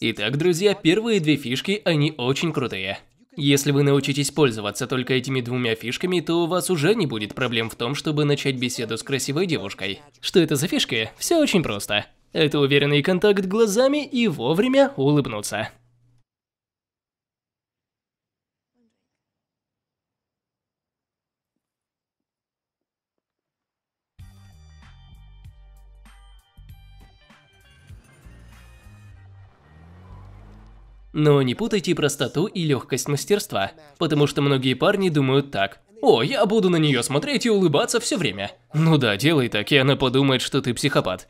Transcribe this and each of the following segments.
Итак, друзья, первые две фишки, они очень крутые. Если вы научитесь пользоваться только этими двумя фишками, то у вас уже не будет проблем в том, чтобы начать беседу с красивой девушкой. Что это за фишки? Все очень просто. Это уверенный контакт глазами и вовремя улыбнуться. Но не путайте простоту и легкость мастерства, потому что многие парни думают так: «О, я буду на нее смотреть и улыбаться все время». Ну да, делай так, и она подумает, что ты психопат.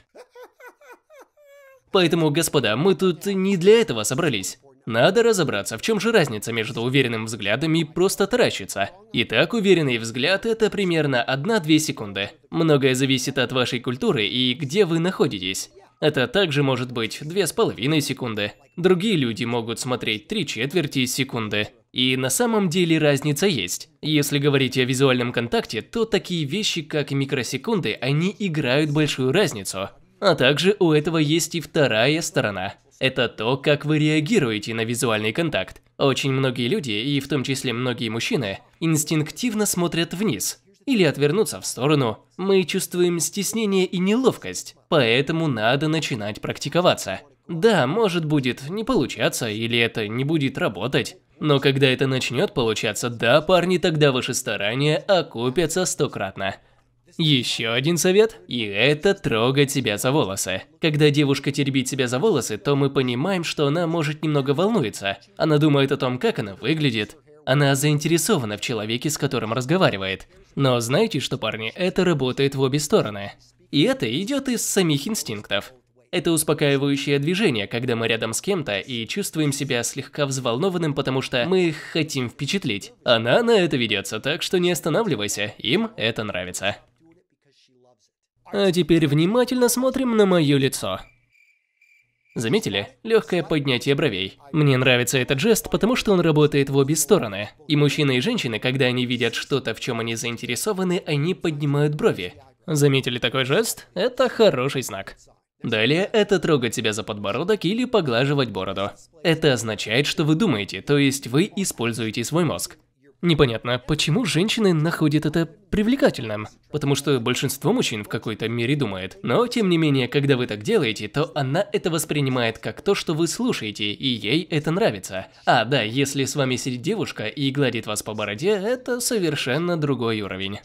Поэтому, господа, мы тут не для этого собрались. Надо разобраться, в чем же разница между уверенным взглядом и просто таращиться. Итак, уверенный взгляд – это примерно 1-2 секунды. Многое зависит от вашей культуры и где вы находитесь. Это также может быть 2,5 секунды. Другие люди могут смотреть 3/4 секунды. И на самом деле разница есть. Если говорить о визуальном контакте, то такие вещи, как микросекунды, они играют большую разницу. А также у этого есть и вторая сторона. Это то, как вы реагируете на визуальный контакт. Очень многие люди, и в том числе многие мужчины, инстинктивно смотрят вниз. Или отвернуться в сторону. Мы чувствуем стеснение и неловкость, поэтому надо начинать практиковаться. Да, может будет не получаться, или это не будет работать, но когда это начнет получаться, да, парни, тогда ваши старания окупятся стократно. Еще один совет, и это трогать себя за волосы. Когда девушка теребит себя за волосы, то мы понимаем, что она может немного волнуется, она думает о том, как она выглядит. Она заинтересована в человеке, с которым разговаривает. Но знаете что, парни, это работает в обе стороны. И это идет из самих инстинктов. Это успокаивающее движение, когда мы рядом с кем-то и чувствуем себя слегка взволнованным, потому что мы хотим впечатлить. Она на это ведется, так что не останавливайся, им это нравится. А теперь внимательно смотрим на мое лицо. Заметили? Легкое поднятие бровей. Мне нравится этот жест, потому что он работает в обе стороны. И мужчины, и женщины, когда они видят что-то, в чем они заинтересованы, они поднимают брови. Заметили такой жест? Это хороший знак. Далее, это трогать себя за подбородок или поглаживать бороду. Это означает, что вы думаете, то есть вы используете свой мозг. Непонятно, почему женщины находят это привлекательным, потому что большинство мужчин в какой-то мере думает. Но, тем не менее, когда вы так делаете, то она это воспринимает как то, что вы слушаете, и ей это нравится. А, да, если с вами сидит девушка и гладит вас по бороде, это совершенно другой уровень.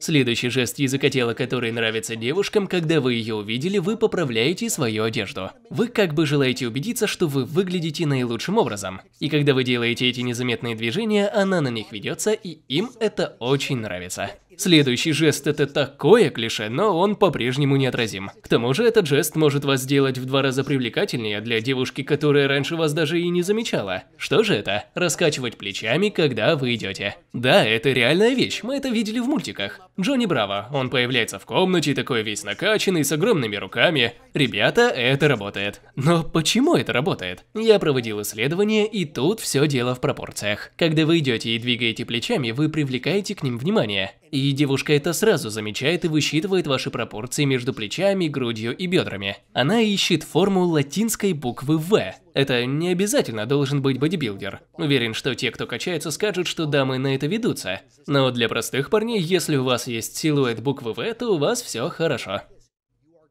Следующий жест языка тела, который нравится девушкам, когда вы ее увидели, вы поправляете свою одежду. Вы как бы желаете убедиться, что вы выглядите наилучшим образом. И когда вы делаете эти незаметные движения, она на них ведется, и им это очень нравится. Следующий жест – это такое клише, но он по-прежнему неотразим. К тому же этот жест может вас сделать в 2 раза привлекательнее для девушки, которая раньше вас даже и не замечала. Что же это? Раскачивать плечами, когда вы идете. Да, это реальная вещь, мы это видели в мультиках. Джонни Браво, он появляется в комнате, такой весь накачанный, с огромными руками. Ребята, это работает. Но почему это работает? Я проводил исследование, и тут все дело в пропорциях. Когда вы идете и двигаете плечами, вы привлекаете к ним внимание. И девушка это сразу замечает и высчитывает ваши пропорции между плечами, грудью и бедрами. Она ищет форму латинской буквы «В». Это не обязательно должен быть бодибилдер. Уверен, что те, кто качается, скажут, что дамы на это ведутся. Но для простых парней, если у вас есть силуэт буквы «В», то у вас все хорошо.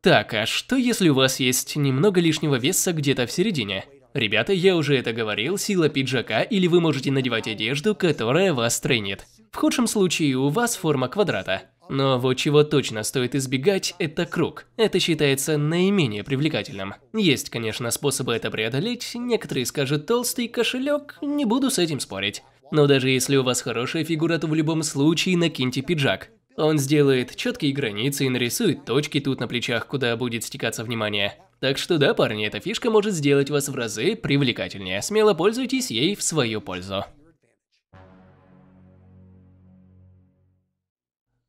Так, а что если у вас есть немного лишнего веса где-то в середине? Ребята, я уже это говорил, сила пиджака, или вы можете надевать одежду, которая вас тренит. В худшем случае у вас форма квадрата. Но вот чего точно стоит избегать – это круг. Это считается наименее привлекательным. Есть, конечно, способы это преодолеть, некоторые скажут толстый кошелек, не буду с этим спорить. Но даже если у вас хорошая фигура, то в любом случае накиньте пиджак. Он сделает четкие границы и нарисует точки тут на плечах, куда будет стекаться внимание. Так что да, парни, эта фишка может сделать вас в разы привлекательнее. Смело пользуйтесь ей в свою пользу.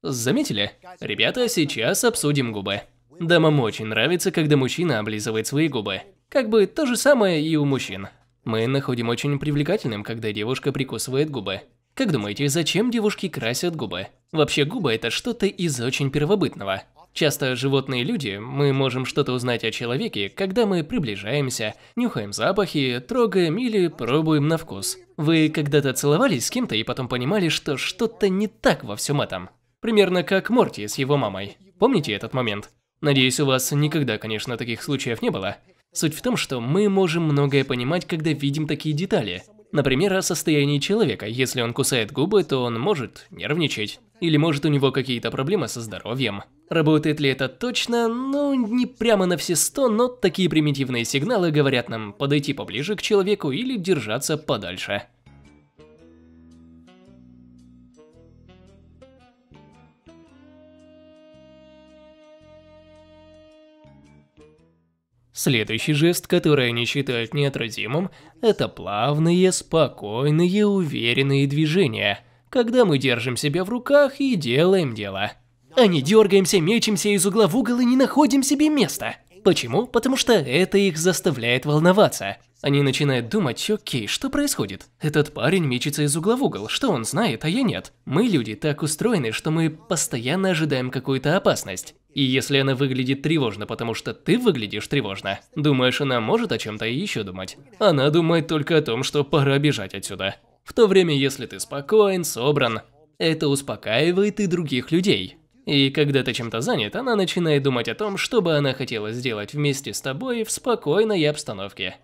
Заметили? Ребята, сейчас обсудим губы. Дамам очень нравится, когда мужчина облизывает свои губы. Как бы то же самое и у мужчин. Мы находим очень привлекательным, когда девушка прикусывает губы. Как думаете, зачем девушки красят губы? Вообще губы – это что-то из очень первобытного. Часто животные и люди, мы можем что-то узнать о человеке, когда мы приближаемся, нюхаем запахи, трогаем или пробуем на вкус. Вы когда-то целовались с кем-то и потом понимали, что что-то не так во всем этом. Примерно как Морти с его мамой. Помните этот момент? Надеюсь, у вас никогда, конечно, таких случаев не было. Суть в том, что мы можем многое понимать, когда видим такие детали. Например, о состоянии человека. Если он кусает губы, то он может нервничать. Или может у него какие-то проблемы со здоровьем. Работает ли это точно? Ну, не прямо на все 100, но такие примитивные сигналы говорят нам подойти поближе к человеку или держаться подальше. Следующий жест, который они считают неотразимым, это плавные, спокойные, уверенные движения, когда мы держим себя в руках и делаем дело. А не дергаемся, мечемся из угла в угол и не находим себе места. Почему? Потому что это их заставляет волноваться. Они начинают думать, окей, что происходит? Этот парень мечется из угла в угол, что он знает, а я нет. Мы, люди, так устроены, что мы постоянно ожидаем какую-то опасность. И если она выглядит тревожно, потому что ты выглядишь тревожно, думаешь, она может о чем-то еще думать? Она думает только о том, что пора бежать отсюда. В то время, если ты спокоен, собран, это успокаивает и других людей. И когда ты чем-то занят, она начинает думать о том, что бы она хотела сделать вместе с тобой в спокойной обстановке.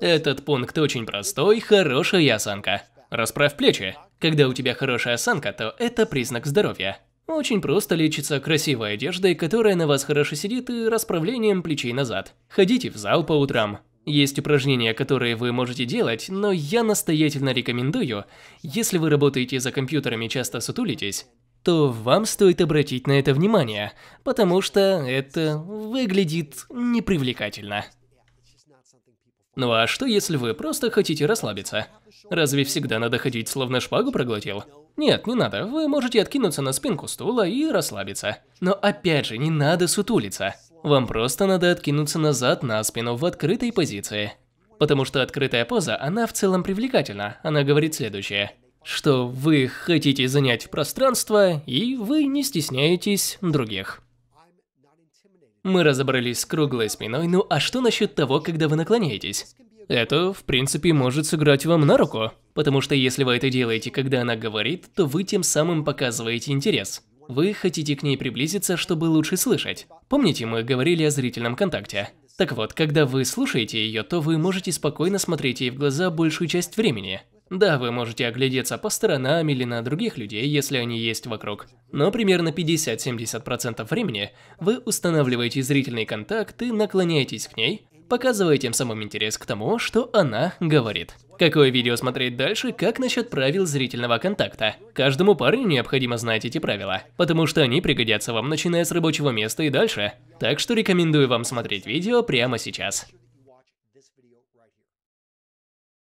Этот пункт очень простой, хорошая осанка. Расправь плечи. Когда у тебя хорошая осанка, то это признак здоровья. Очень просто лечится красивой одеждой, которая на вас хорошо сидит, и расправлением плечей назад. Ходите в зал по утрам. Есть упражнения, которые вы можете делать, но я настоятельно рекомендую, если вы работаете за компьютерами и часто сутулитесь, то вам стоит обратить на это внимание, потому что это выглядит непривлекательно. Ну а что, если вы просто хотите расслабиться? Разве всегда надо ходить, словно шпагу проглотил? Нет, не надо, вы можете откинуться на спинку стула и расслабиться. Но опять же, не надо сутулиться. Вам просто надо откинуться назад на спину в открытой позиции. Потому что открытая поза, она в целом привлекательна, она говорит следующее. Что вы хотите занять пространство, и вы не стесняетесь других. Мы разобрались с круглой спиной, ну а что насчет того, когда вы наклоняетесь? Это, в принципе, может сыграть вам на руку, потому что если вы это делаете, когда она говорит, то вы тем самым показываете интерес. Вы хотите к ней приблизиться, чтобы лучше слышать. Помните, мы говорили о зрительном контакте? Так вот, когда вы слушаете ее, то вы можете спокойно смотреть ей в глаза большую часть времени. Да, вы можете оглядеться по сторонам или на других людей, если они есть вокруг. Но примерно 50-70% времени вы устанавливаете зрительный контакт и наклоняетесь к ней, показывая тем самым интерес к тому, что она говорит. Какое видео смотреть дальше, как насчет правил зрительного контакта? Каждому парню необходимо знать эти правила, потому что они пригодятся вам, начиная с рабочего места и дальше. Так что рекомендую вам смотреть видео прямо сейчас.